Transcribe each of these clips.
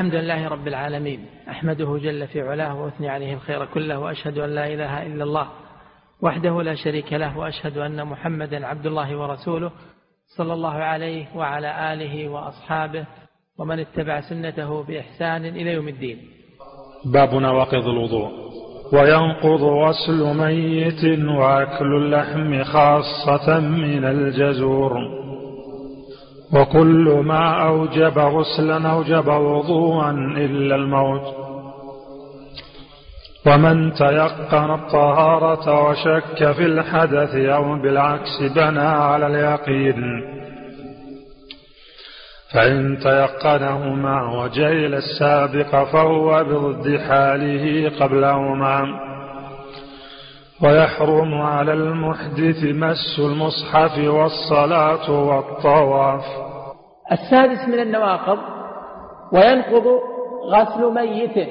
الحمد لله رب العالمين، أحمده جل في علاه وأثني عليه الخير كله، وأشهد أن لا إله إلا الله وحده لا شريك له، وأشهد أن محمدا عبد الله ورسوله صلى الله عليه وعلى آله وأصحابه ومن اتبع سنته بإحسان إلى يوم الدين. باب نواقض الوضوء. وينقض غسل ميت وأكل اللحم خاصة من الجزور، وكل ما أوجب غسلا أوجب وضوءا إلا الموت. ومن تيقن الطهارة وشك في الحدث أو بالعكس بنى على اليقين، فإن تيقنهما وجهل السابق فهو بضد حاله قبلهما. ويحرم على المحدث مس المصحف والصلاة والطواف. السادس من النواقض: وينقض غسل ميت.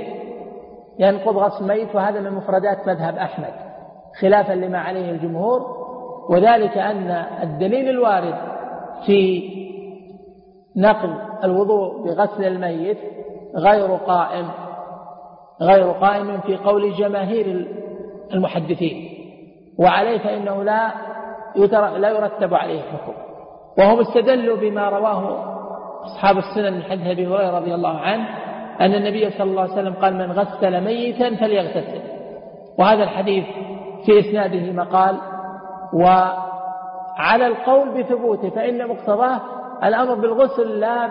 ينقض غسل ميت، وهذا من مفردات مذهب أحمد خلافا لما عليه الجمهور، وذلك أن الدليل الوارد في نقل الوضوء بغسل الميت غير قائم في قول جماهير المحدثين، وعليه فإنه لا يرتب عليه حكم. وهم استدلوا بما رواه أصحاب السنن من حديث أبي هريرة رضي الله عنه أن النبي صلى الله عليه وسلم قال: من غسل ميتا فليغتسل. وهذا الحديث في إسناده مقال، وعلى القول بثبوته فإن مقتضاه الأمر بالغسل لا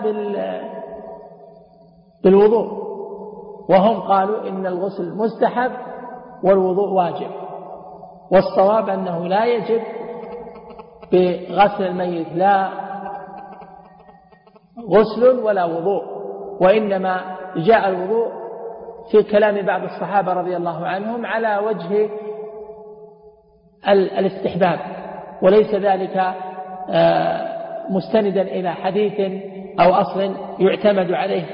بالوضوء، وهم قالوا إن الغسل مستحب والوضوء واجب، والصواب أنه لا يجب بغسل الميت لا غسل ولا وضوء، وإنما جاء الوضوء في كلام بعض الصحابة رضي الله عنهم على وجه الاستحباب، وليس ذلك مستندا إلى حديث أو أصل يعتمد عليه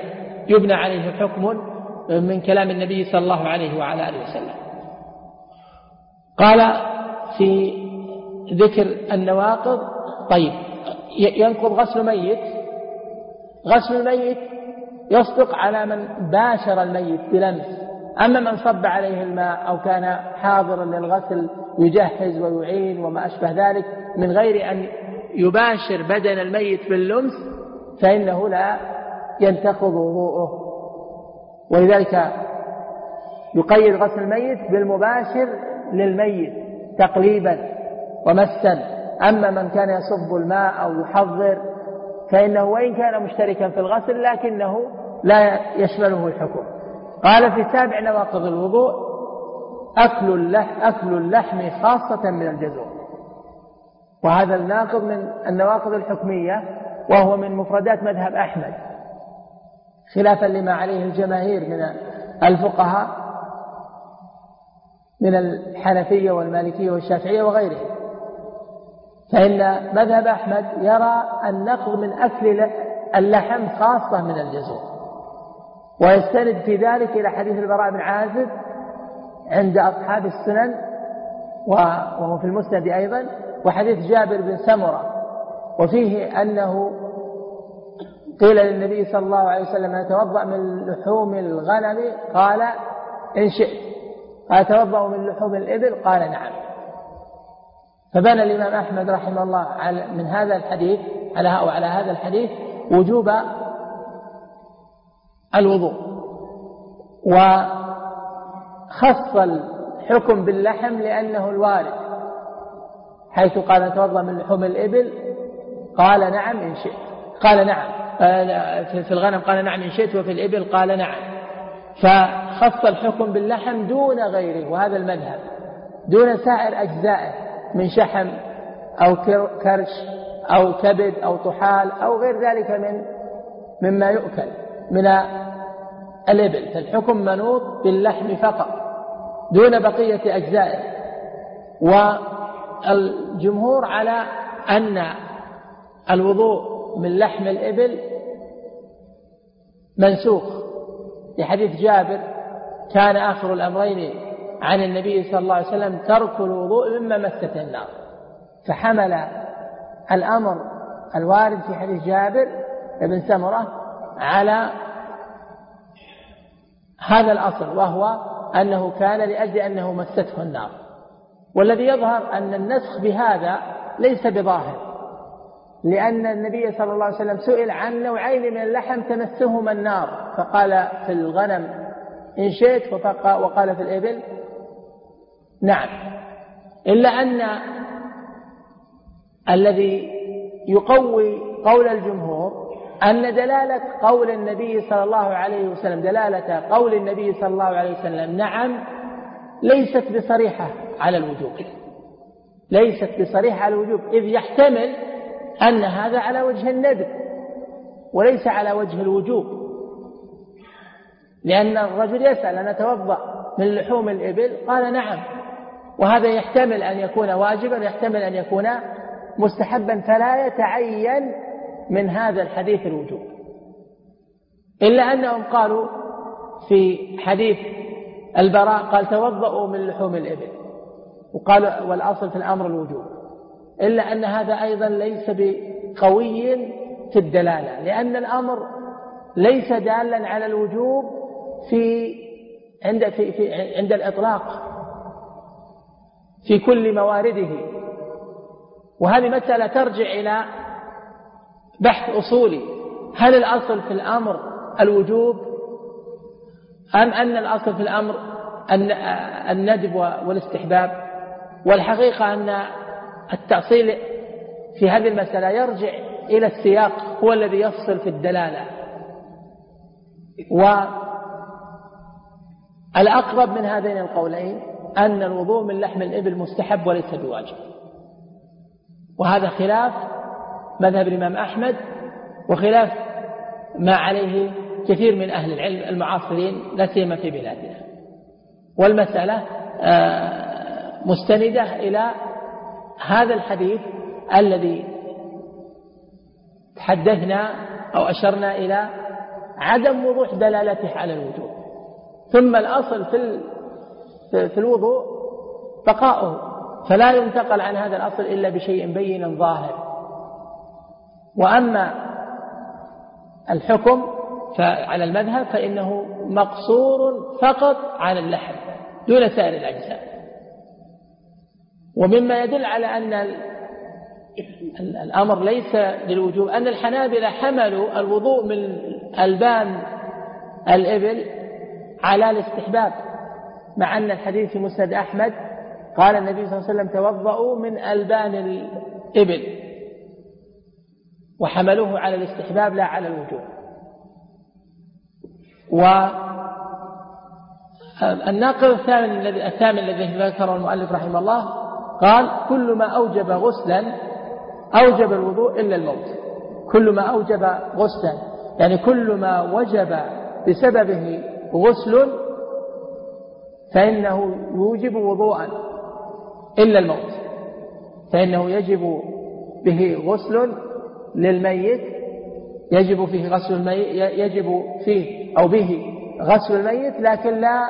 يبنى عليه حكم من كلام النبي صلى الله عليه وعلى آله وسلم. قال في ذكر النواقض: طيب، ينقض غسل ميت. غسل الميت يصدق على من باشر الميت بلمس، أما من صب عليه الماء أو كان حاضرا للغسل يجهز ويعين وما أشبه ذلك من غير أن يباشر بدن الميت باللمس فإنه لا ينتقض وضوءه. ولذلك يقيد غسل الميت بالمباشر للميت تقليبا ومسا، أما من كان يصب الماء أو يحضر فإنه وإن كان مشتركا في الغسل لكنه لا يشمله الحكم. قال في سابع نواقض الوضوء: أكل اللحم خاصة من الجزور. وهذا الناقض من النواقض الحكمية، وهو من مفردات مذهب أحمد خلافا لما عليه الجماهير من الفقهاء من الحنفية والمالكية والشافعية وغيرهم، فإن مذهب أحمد يرى النقض من أكل اللحم خاصة من الجزور، ويستند في ذلك إلى حديث البراء بن عازب عند أصحاب السنن وهو في المسند أيضا، وحديث جابر بن سمرة، وفيه أنه قيل للنبي صلى الله عليه وسلم: أتوضأ من لحوم الغنم؟ قال: إن شئت. أتوضأ من لحوم الإبل؟ قال: نعم. فبنى الإمام أحمد رحمه الله من هذا الحديث على هذا الحديث وجوب الوضوء، وخص الحكم باللحم لأنه الوارد، حيث قال: أتوضأ من لحوم الإبل؟ قال: نعم إن شئت. قال: نعم في الغنم، قال: نعم إن شئت، وفي الإبل قال: نعم. فخص الحكم باللحم دون غيره، وهذا المذهب دون سائر أجزائه من شحم أو كرش أو كبد أو طحال أو غير ذلك مما يؤكل من الإبل، فالحكم منوط باللحم فقط دون بقية أجزائه. والجمهور على أن الوضوء من لحم الإبل منسوخ لحديث جابر: كان آخر الأمرين عن النبي صلى الله عليه وسلم ترك الوضوء مما مسته النار، فحمل الأمر الوارد في حديث جابر بن سمرة على هذا الأصل، وهو أنه كان لأجل أنه مسته النار. والذي يظهر أن النسخ بهذا ليس بظاهر، لأن النبي صلى الله عليه وسلم سئل عن نوعين من اللحم تمسهما النار، فقال في الغنم إن شئت، وقال في الإبل نعم. إلا أن الذي يقوي قول الجمهور أن دلالة قول النبي صلى الله عليه وسلم، دلالة قول النبي صلى الله عليه وسلم نعم، ليست بصريحة على الوجوب، ليست بصريحة على الوجوب، إذ يحتمل أن هذا على وجه الندب وليس على وجه الوجوب، لأن الرجل يسأل أن أتوضأ من لحوم الإبل، قال نعم، وهذا يحتمل أن يكون واجبا، يحتمل أن يكون مستحبا، فلا يتعين من هذا الحديث الوجوب. إلا أنهم قالوا في حديث البراء قال توضأوا من لحوم الإبل، وقالوا والأصل في الأمر الوجوب، إلا أن هذا أيضا ليس بقوي في الدلالة، لأن الأمر ليس دالا على الوجوب عند الإطلاق في كل موارده. وهذه مسألة ترجع إلى بحث أصولي، هل الأصل في الأمر الوجوب أم أن الأصل في الأمر الندب والاستحباب؟ والحقيقة أن التأصيل في هذه المسألة يرجع إلى السياق، هو الذي يفصل في الدلالة، والأقرب من هذين القولين أن الوضوء من لحم الإبل مستحب وليس بواجب، وهذا خلاف مذهب الإمام أحمد وخلاف ما عليه كثير من أهل العلم المعاصرين لا سيما في بلادنا. والمسألة مستندة إلى هذا الحديث الذي تحدثنا أو أشرنا إلى عدم وضوح دلالته على الوجوب، ثم الأصل في الوضوء بقاؤه، فلا ينتقل عن هذا الأصل إلا بشيء بين ظاهر. وأما الحكم على المذهب فإنه مقصور فقط على اللحم دون سائر الأجزاء، ومما يدل على أن الأمر ليس للوجوب أن الحنابلة حملوا الوضوء من ألبان الإبل على الاستحباب، مع أن الحديث في مسند أحمد قال النبي صلى الله عليه وسلم توضأوا من ألبان الإبل، وحملوه على الاستحباب لا على الوجوب. والناقض الثامن الذي ذكره المؤلف رحمه الله قال كل ما أوجب غسلا أوجب الوضوء إلا الموت. كل ما أوجب غسلا يعني كل ما وجب بسببه غسل فإنه يوجب وضوءا إلا الموت، فإنه يجب به غسل للميت، يجب فيه غسل الميت، يجب فيه أو به غسل الميت، لكن لا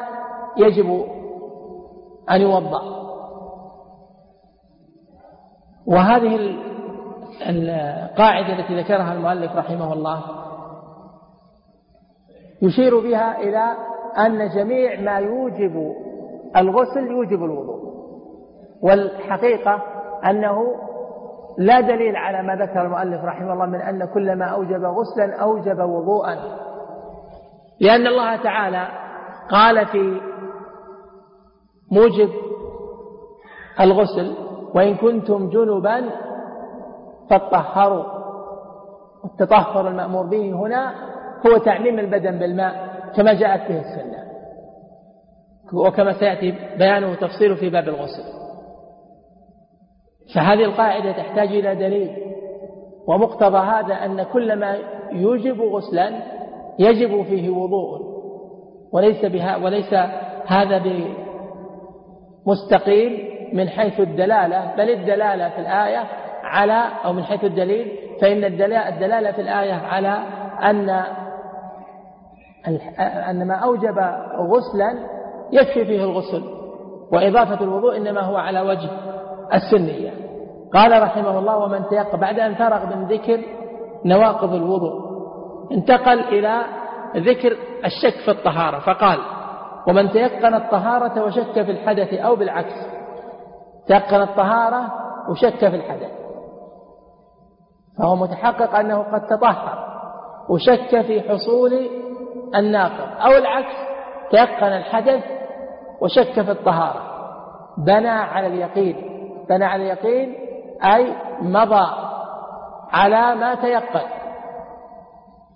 يجب أن يوضأ. وهذه القاعدة التي ذكرها المؤلف رحمه الله يشير بها إلى أن جميع ما يوجب الغسل يوجب الوضوء، والحقيقة أنه لا دليل على ما ذكر المؤلف رحمه الله من أن كل ما أوجب غسلا أوجب وضوءا، لأن الله تعالى قال في موجب الغسل وإن كنتم جنبا فطهروا، والتطهر المأمور به هنا هو تعميم البدن بالماء كما جاءت به السنة، وكما سيأتي بيانه وتفصيله في باب الغسل. فهذه القاعدة تحتاج إلى دليل، ومقتضى هذا أن كل ما يوجب غسلا يجب فيه وضوء، وليس هذا بمستقيم من حيث الدلالة، بل الدلالة في الآية على أو من حيث الدليل، فإن الدلالة في الآية على أن ما أوجب غسلا يكفي فيه الغسل، وإضافة الوضوء إنما هو على وجه السنية. قال رحمه الله ومن تيقظ بعد أن فرغ من ذكر نواقض الوضوء انتقل إلى ذكر الشك في الطهارة، فقال: ومن تيقن الطهارة وشك في الحدث، أو بالعكس، تيقن الطهارة وشك في الحدث فهو متحقق أنه قد تطهر وشك في حصول الناقض، أو العكس، تيقن الحدث وشك في الطهارة، بنى على اليقين، بنى على اليقين أي مضى على ما تيقن،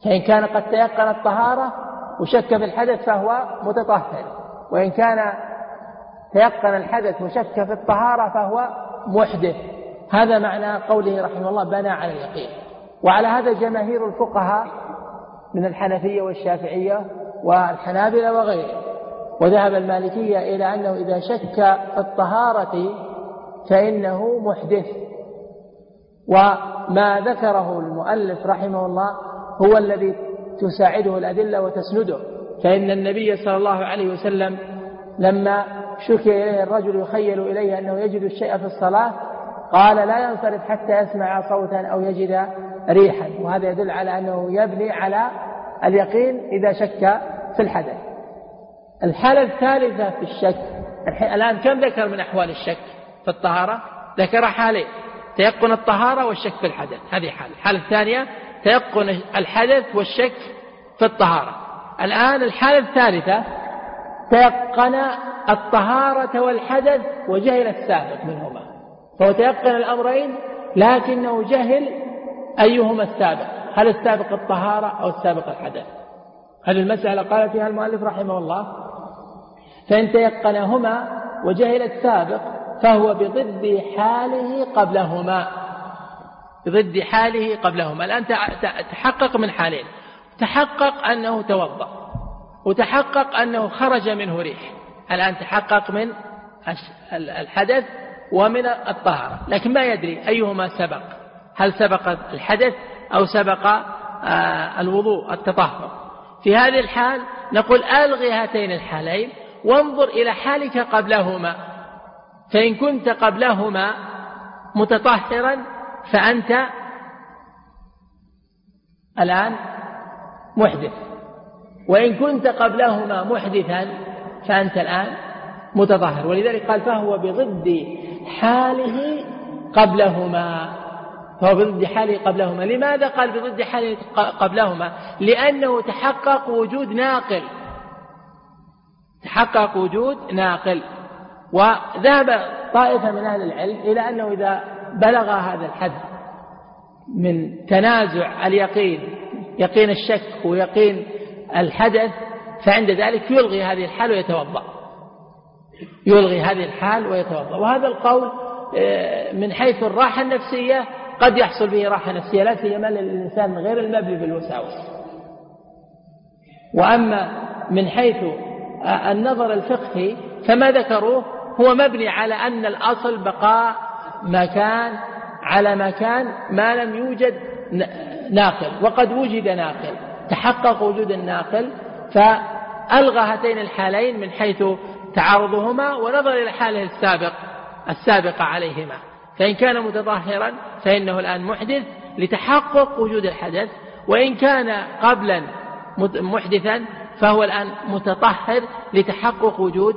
فإن كان قد تيقن الطهارة وشك في الحدث فهو متطهر، وإن كان تيقن الحدث وشك في الطهارة فهو محدث. هذا معنى قوله رحمه الله: بنى على اليقين. وعلى هذا جماهير الفقهاء من الحنفية والشافعية والحنابلة وغيره، وذهب المالكية إلى أنه إذا شك في الطهارة فإنه محدث. وما ذكره المؤلف رحمه الله هو الذي تساعده الأدلة وتسنده، فإن النبي صلى الله عليه وسلم لما شكي إليه الرجل يخيل إليه أنه يجد الشيء في الصلاة قال: لا ينصرف حتى يسمع صوتا أو يجد ريحا. وهذا يدل على أنه يبني على اليقين إذا شك في الحدث. الحالة الثالثة في الشك، الآن كم ذكر من أحوال الشك في الطهارة؟ ذكر حالين: تيقن الطهارة والشك في الحدث، هذه حالة. الحالة الثانية تيقن الحدث والشك في الطهارة. الآن الحالة الثالثة: تيقن الطهارة والحدث وجهل السابق منهما، فهو تيقن الأمرين لكنه جهل أيهما السابق، هل السابق الطهارة أو السابق الحدث. هذه المسألة قال فيها المؤلف رحمه الله: فإن تيقنهما وجهل السابق فهو بضد حاله قبلهما، بضد حاله قبلهما. الآن تحقق من حالين: تحقق أنه توضأ، وتحقق أنه خرج منه ريح. الآن تحقق من الحدث ومن الطهارة، لكن ما يدري أيهما سبق، هل سبق الحدث أو سبق الوضوء التطهر. في هذه الحال نقول: ألغي هاتين الحالين وانظر إلى حالك قبلهما، فإن كنت قبلهما متطهرا فأنت الآن محدث، وإن كنت قبلهما محدثا فأنت الآن متطهر. ولذلك قال: فهو بضد حاله قبلهما، فهو بضد حاله قبلهما. لماذا قال بضد حاله قبلهما؟ لأنه تحقق وجود ناقل، تحقق وجود ناقل. وذهب طائفة من أهل العلم إلى أنه إذا بلغ هذا الحد من تنازع اليقين، يقين الشك ويقين الحدث، فعند ذلك يلغي هذه الحال ويتوضأ، يلغي هذه الحال ويتوضأ. وهذا القول من حيث الراحة النفسية قد يحصل به راحة نفسية، لا سيما للإنسان غير المبلي بالوساوس. وأما من حيث النظر الفقهي فما ذكروه هو مبني على أن الأصل بقاء ما كان على ما كان ما لم يوجد ناقل، وقد وجد ناقل، تحقق وجود الناقل، فألغى هاتين الحالين من حيث تعارضهما ونظر إلى حاله السابقة عليهما، فإن كان متطهرا فإنه الآن محدث لتحقق وجود الحدث، وإن كان قبلا محدثا فهو الآن متطهر لتحقق وجود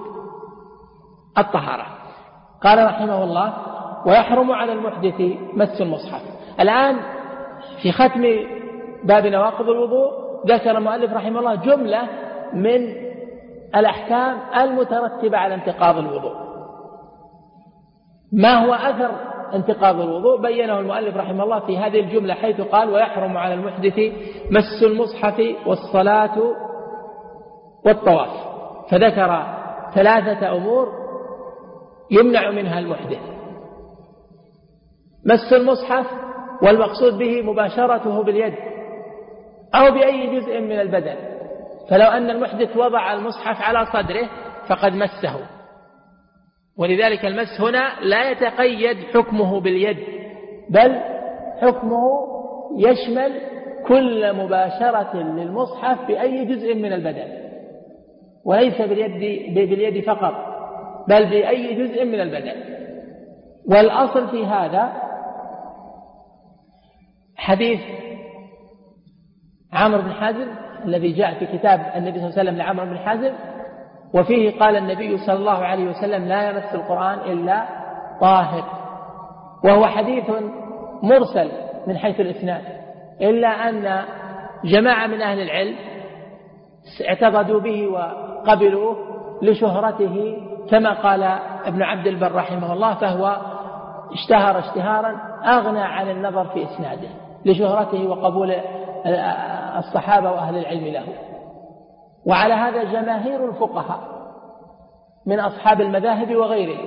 الطهارة. قال رحمه الله: ويحرم على المحدث مس المصحف. الآن في ختم باب نواقض الوضوء ذكر المؤلف رحمه الله جملة من الأحكام المترتبة على انتقاض الوضوء. ما هو أثر انتقاض الوضوء؟ بينه المؤلف رحمه الله في هذه الجملة حيث قال: ويحرم على المحدث مس المصحف والصلاة والطواف. فذكر 3 أمور يمنع منها المحدث: مس المصحف، والمقصود به مباشرته باليد أو بأي جزء من البدن، فلو أن المحدث وضع المصحف على صدره فقد مسه، ولذلك المس هنا لا يتقيد حكمه باليد، بل حكمه يشمل كل مباشرة للمصحف بأي جزء من البدن، وليس باليد فقط بل بأي جزء من البدن. والأصل في هذا حديث عمرو بن حزم الذي جاء في كتاب النبي صلى الله عليه وسلم لعمرو بن حزم، وفيه قال النبي صلى الله عليه وسلم: لا يمس القرآن إلا طاهر، وهو حديث مرسل من حيث الإسناد، إلا أن جماعة من أهل العلم اعتقدوا به وقبلوه لشهرته، كما قال ابن عبد البر رحمه الله: فهو اشتهر اشتهارا أغنى عن النظر في إسناده لشهرته وقبول الصحابة وأهل العلم له. وعلى هذا جماهير الفقهاء من أصحاب المذاهب وغيره،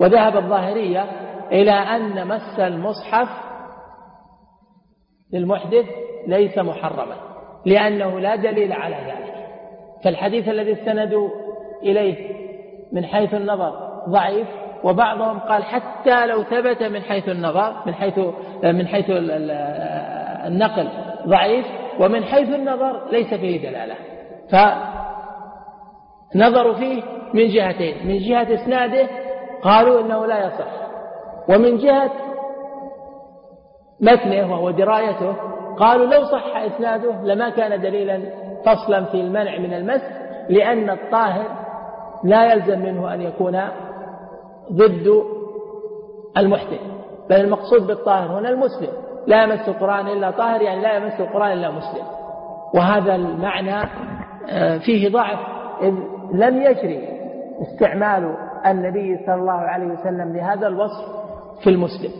وذهب الظاهرية إلى أن مس المصحف للمحدث ليس محرما لأنه لا دليل على ذلك، فالحديث الذي استندوا إليه من حيث النظر ضعيف. وبعضهم قال حتى لو ثبت من حيث النظر من حيث النقل ضعيف، ومن حيث النظر ليس فيه دلالة، فنظروا فيه من جهتين: من جهة إسناده قالوا إنه لا يصح، ومن جهة متنه وهو درايته قالوا لو صح إسناده لما كان دليلا فصلا في المنع من المس، لأن الطاهر لا يلزم منه أن يكون ضد المحدث، بل المقصود بالطاهر هنا المسلم، لا يمس القرآن إلا طاهر، يعني لا يمس القرآن إلا مسلم. وهذا المعنى فيه ضعف، إذ لم يجري استعمال النبي صلى الله عليه وسلم لهذا الوصف في المسلم،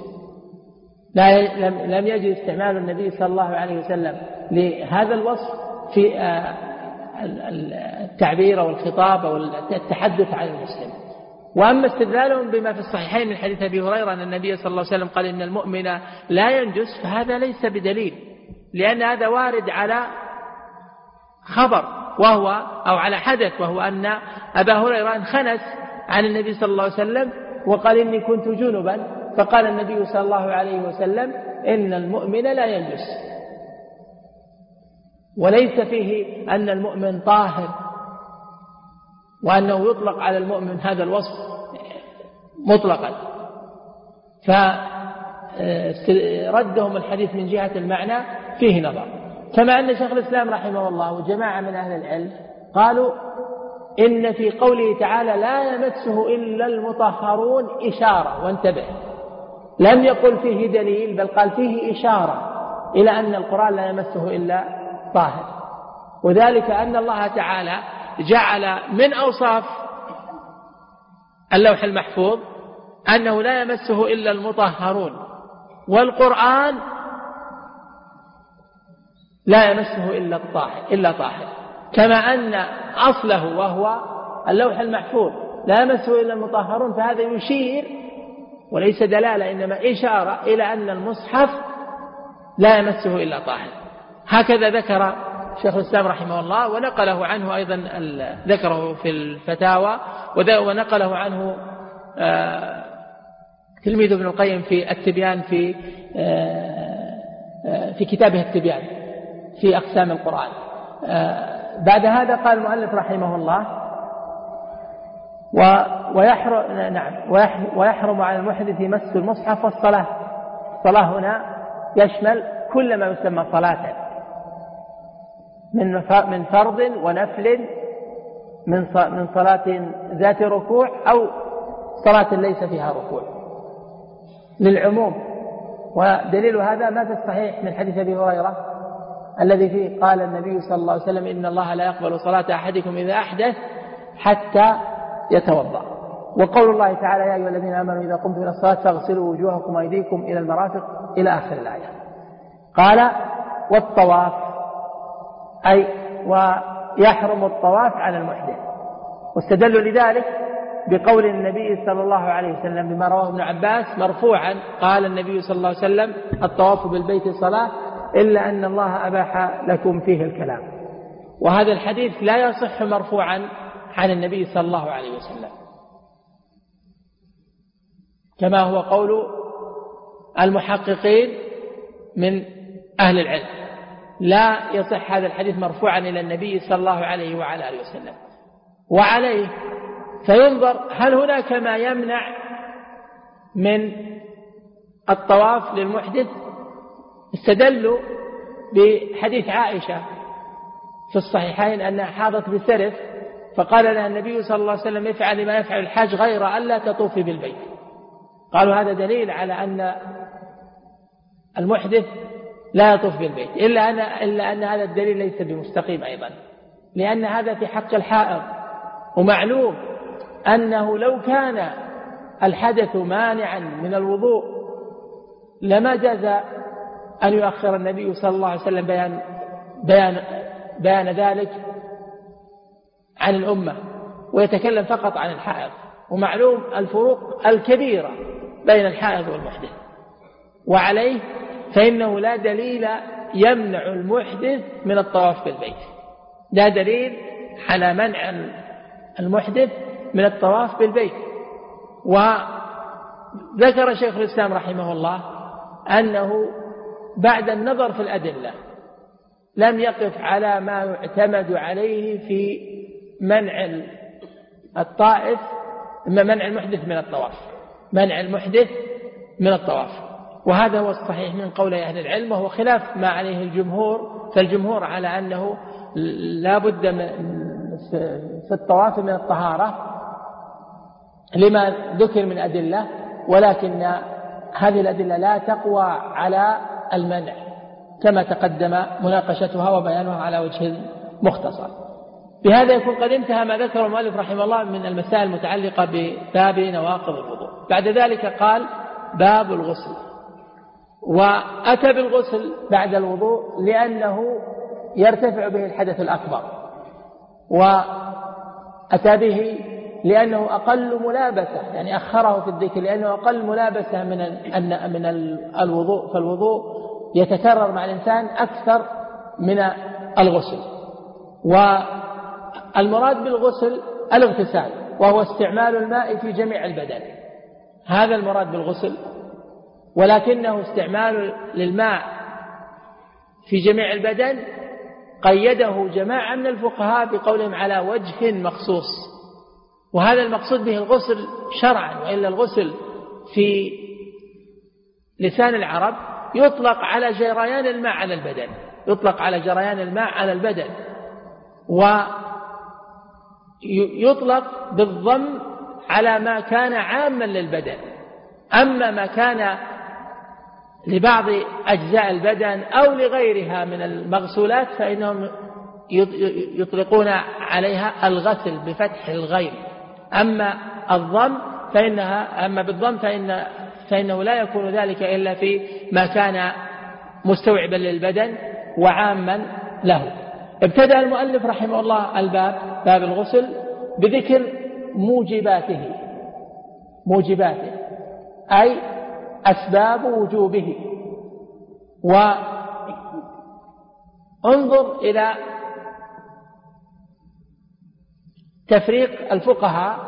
لم يجري استعمال النبي صلى الله عليه وسلم لهذا الوصف في التعبير أو الخطاب أو التحدث عن المسلم. وأما استدلالهم بما في الصحيحين من حديث أبي هريرة أن النبي صلى الله عليه وسلم قال: إن المؤمن لا ينجس، فهذا ليس بدليل، لأن هذا وارد على خبر وهو أو على حدث، وهو أن أبا هريرة انخنس عن النبي صلى الله عليه وسلم وقال: إني كنت جنبا، فقال النبي صلى الله عليه وسلم: إن المؤمن لا ينجس، وليس فيه أن المؤمن طاهر وأنه يطلق على المؤمن هذا الوصف مطلقا. فردهم الحديث من جهة المعنى فيه نظر، كما أن شيخ الإسلام رحمه الله وجماعة من أهل العلم قالوا إن في قوله تعالى: لا يمسه إلا المطهرون، إشارة، وانتبه، لم يقل فيه دليل، بل قال فيه إشارة إلى أن القرآن لا يمسه إلا طاهر، وذلك أن الله تعالى جعل من أوصاف اللوح المحفوظ أنه لا يمسه إلا المطهرون، والقرآن لا يمسه إلا طاهر، كما أن أصله وهو اللوح المحفوظ لا يمسه إلا المطهرون، فهذا يشير وليس دلالة، إنما إشارة إلى أن المصحف لا يمسه إلا طاهر. هكذا ذكر شيخ الإسلام رحمه الله، ونقله عنه أيضا، ذكره في الفتاوى، ونقله عنه تلميذ ابن القيم في التبيان في كتابه التبيان في أقسام القرآن. بعد هذا قال المؤلف رحمه الله: ويحرم على المحدث مس المصحف والصلاة. الصلاة هنا يشمل كل ما يسمى صلاة، من فرض ونفل، من صلاة ذات ركوع أو صلاة ليس فيها ركوع، للعموم. ودليل هذا ما في الصحيح من حديث أبي هريرة الذي فيه قال النبي صلى الله عليه وسلم: إن الله لا يقبل صلاة أحدكم إذا أحدث حتى يتوضأ. وقول الله تعالى: يا أيها الذين آمنوا إذا قمتم إلى الصلاة فاغسلوا وجوهكم وأيديكم إلى المرافق، إلى آخر الآية. قال: والطواف، أي ويحرم الطواف على المحدث. واستدلوا لذلك بقول النبي صلى الله عليه وسلم بما رواه ابن عباس مرفوعا، قال النبي صلى الله عليه وسلم: الطواف بالبيت صلاة، إلا أن الله أباح لكم فيه الكلام. وهذا الحديث لا يصح مرفوعا عن النبي صلى الله عليه وسلم، كما هو قول المحققين من أهل العلم، لا يصح هذا الحديث مرفوعا إلى النبي صلى الله عليه وعلى آله وسلم. وعليه فينظر هل هناك ما يمنع من الطواف للمحدث. استدلوا بحديث عائشة في الصحيحين أنها حاضت بثرث، فقال لها النبي صلى الله عليه وسلم افعل ما يفعل الحاج غير ألا تطوفي بالبيت. قالوا هذا دليل على أن المحدث لا يطوف بالبيت، إلا أن هذا الدليل ليس بمستقيم أيضا، لأن هذا في حق الحائض، ومعلوم أنه لو كان الحدث مانعا من الوضوء لما جاز أن يؤخر النبي صلى الله عليه وسلم بيان ذلك عن الأمة ويتكلم فقط عن الحائض. ومعلوم الفروق الكبيرة بين الحائض والمحدث، وعليه فإنه لا دليل يمنع المحدث من الطواف بالبيت، لا دليل على منع المحدث من الطواف بالبيت. وذكر شيخ الإسلام رحمه الله أنه بعد النظر في الأدلة لم يقف على ما يعتمد عليه في منع الطائف، منع المحدث من الطواف، منع المحدث من الطواف. وهذا هو الصحيح من قول أهل العلم، وهو خلاف ما عليه الجمهور، فالجمهور على أنه لا بد في الطواف من الطهارة لما ذكر من أدلة، ولكن هذه الأدلة لا تقوى على المنع كما تقدم مناقشتها وبيانها على وجه مختصر. بهذا يكون قد انتهى ما ذكر المؤلف رحمه الله من المسائل المتعلقة بباب نواقض الوضوء. بعد ذلك قال باب الغسل، وأتى بالغسل بعد الوضوء لأنه يرتفع به الحدث الأكبر، وأتى به لأنه أقل ملابسة، يعني أخره في الذكر لأنه أقل ملابسة من الوضوء، فالوضوء يتكرر مع الإنسان أكثر من الغسل. والمراد بالغسل الاغتسال، وهو استعمال الماء في جميع البدن، هذا المراد بالغسل، ولكنه استعمال للماء في جميع البدن قيده جماعة من الفقهاء بقولهم على وجه مخصوص، وهذا المقصود به الغسل شرعا، وإلا الغسل في لسان العرب يطلق على جريان الماء على البدن، يطلق على جريان الماء على البدن، ويطلق بالضم على ما كان عاما للبدن. أما ما كان لبعض أجزاء البدن أو لغيرها من المغسولات فإنهم يطلقون عليها الغسل بفتح الغين، أما بالضم فإنه لا يكون ذلك إلا في ما كان مستوعبا للبدن وعاما له. ابتدأ المؤلف رحمه الله الباب، باب الغسل، بذكر موجباته أي أسباب وجوبه. وانظر إلى تفريق الفقهاء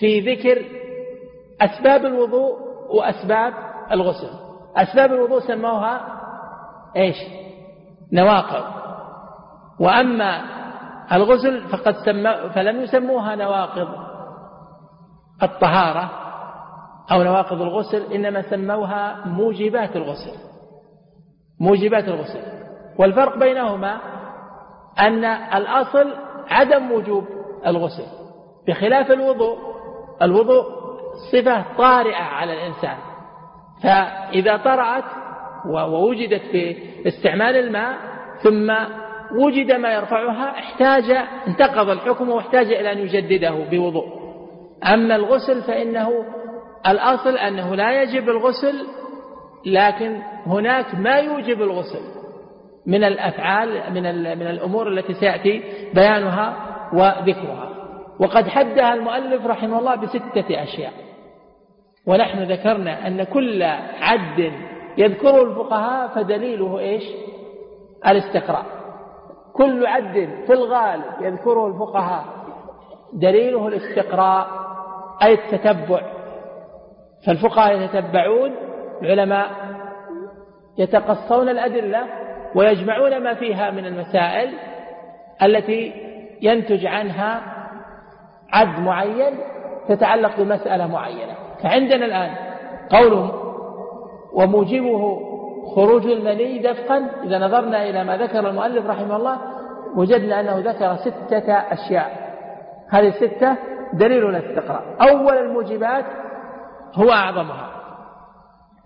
في ذكر أسباب الوضوء وأسباب الغسل. أسباب الوضوء سموها نواقض، وأما الغسل فلم يسموها نواقض الطهارة أو نواقض الغسل، إنما سموها موجبات الغسل. والفرق بينهما أن الأصل عدم وجوب الغسل، بخلاف الوضوء صفة طارئة على الإنسان، فإذا طرأت ووجدت في استعمال الماء ثم وجد ما يرفعها انتقض الحكم واحتاج إلى أن يجدده بوضوء. أما الغسل فإنه الأصل أنه لا يجب الغسل، لكن هناك ما يوجب الغسل من الأفعال، من الأمور التي سيأتي بيانها وذكرها. وقد حدها المؤلف رحمه الله ب6 أشياء، ونحن ذكرنا أن كل عد يذكره الفقهاء فدليله الاستقراء. كل عد في الغالب يذكره الفقهاء دليله الاستقراء أي التتبع، فالفقهاء يتتبعون، العلماء يتقصون الأدلة ويجمعون ما فيها من المسائل التي ينتج عنها عد معين تتعلق بمسألة معينة. فعندنا الآن قولهم وموجبه خروج المني دفقا، إذا نظرنا إلى ما ذكر المؤلف رحمه الله وجدنا أنه ذكر 6 أشياء. هذه 6 دليل على الاستقراء. أول الموجبات هو أعظمها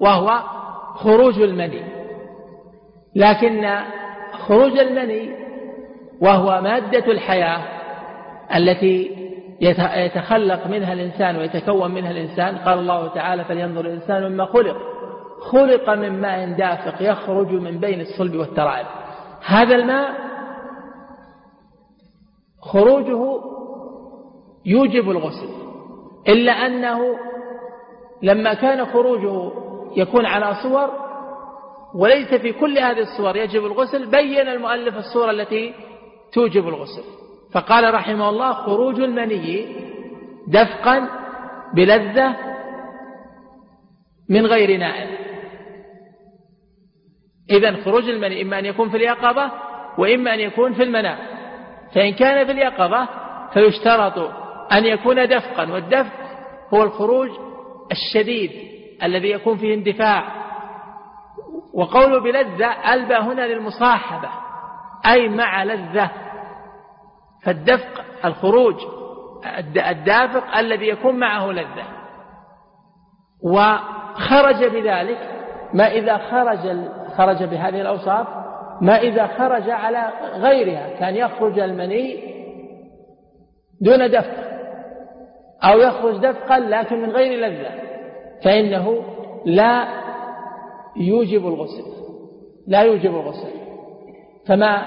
وهو خروج المني، لكن خروج المني وهو مادة الحياة التي يتخلق منها الإنسان ويتكون منها الإنسان. قال الله تعالى: فلينظر الإنسان مما خلق، خلق من ماء دافق يخرج من بين الصلب والترائب. هذا الماء خروجه يوجب الغسل، إلا أنه لما كان خروجه يكون على صور وليس في كل هذه الصور يجب الغسل، بين المؤلف الصورة التي توجب الغسل، فقال رحمه الله: خروج المني دفقا بلذة من غير نائل. إذن خروج المني إما أن يكون في اليقظة وإما أن يكون في المنام. فإن كان في اليقظة فيشترط أن يكون دفقا، والدفق هو الخروج الشديد الذي يكون فيه اندفاع. وقول بلذة ألبى هنا للمصاحبة، أي مع لذة، فالدفق الخروج الدافق الذي يكون معه لذة. وخرج بذلك ما إذا خرج بهذه الأوصاف ما إذا خرج على غيرها، كان يخرج المني دون دفق أو يخرج دفقا لكن من غير لذة، فإنه لا يوجب الغسل. فما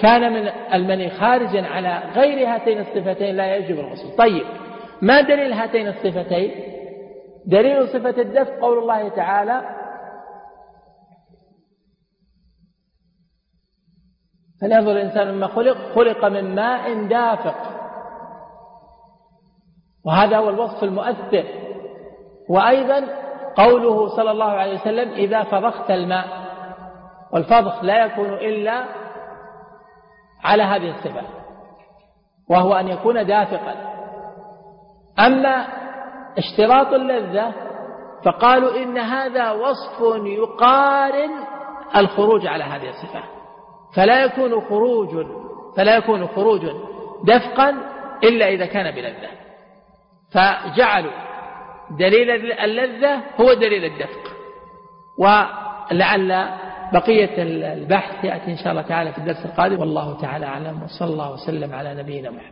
كان من المني خارجا على غير هاتين الصفتين لا يجب الغسل. طيب، ما دليل هاتين الصفتين؟ دليل صفة الدفق قول الله تعالى: فلينظر الإنسان مما خلق، خلق من ماء دافق. وهذا هو الوصف المؤثر. وأيضا قوله صلى الله عليه وسلم: إذا فضخت الماء، والفضخ لا يكون إلا على هذه الصفة وهو أن يكون دافقا. أما اشتراط اللذة فقالوا إن هذا وصف يقارن الخروج على هذه الصفة، فلا يكون خروج دفقا إلا إذا كان بلذة، فجعلوا دليل اللذة هو دليل الدفق. ولعل بقية البحث يأتي إن شاء الله تعالى في الدرس القادم، والله تعالى أعلم، وصلى الله وسلم على نبينا محمد.